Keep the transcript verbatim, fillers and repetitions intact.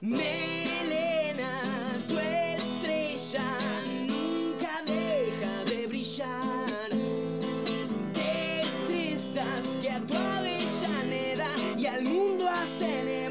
Melena, tu estrella nunca deja de brillar. Destrezas que a tu Avellaneda y al mundo hacen.